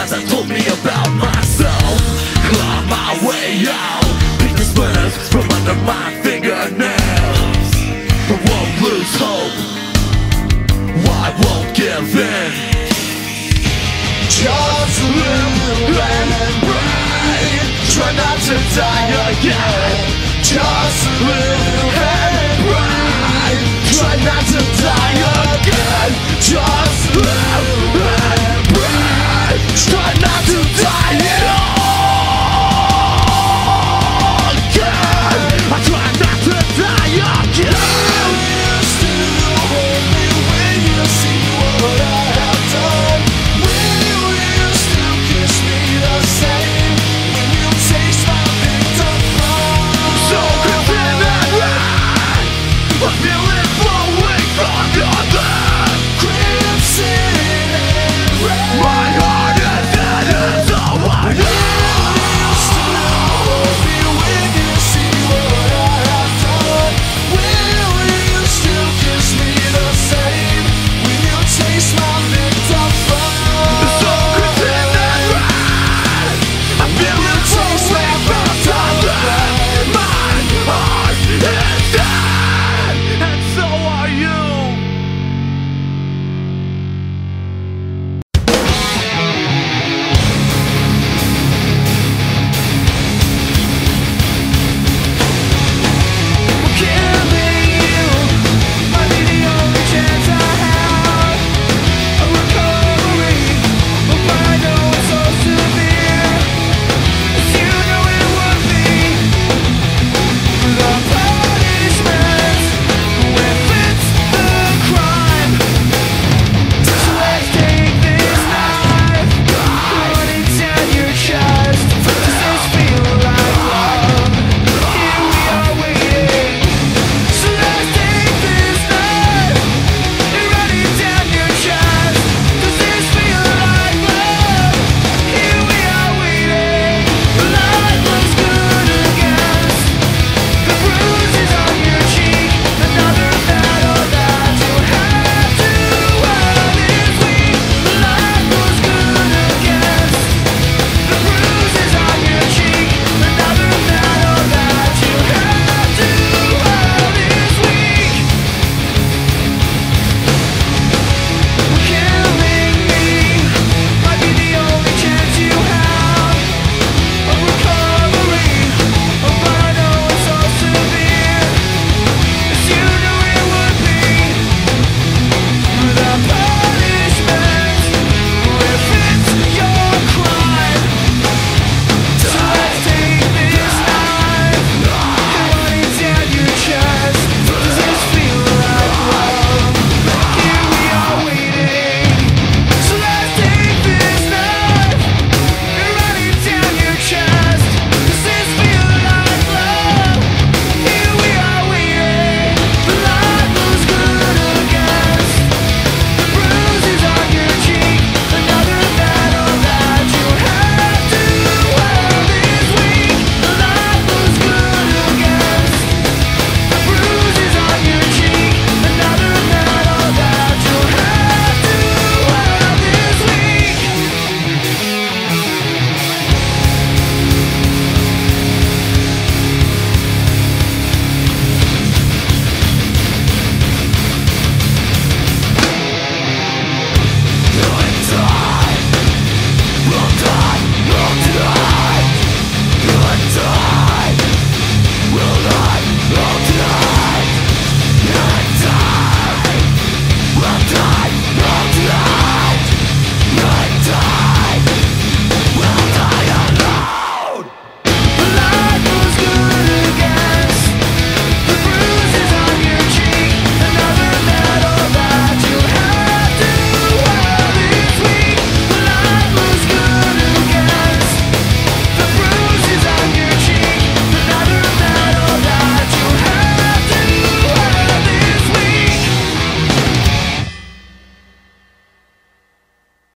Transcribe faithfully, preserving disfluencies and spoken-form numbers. That told me about myself. Climb my way out, pick the splinters from under my fingernails. I won't lose hope, I won't give in. Just live and breathe, try not to die again. Just live and breathe, try not to die again. Just live.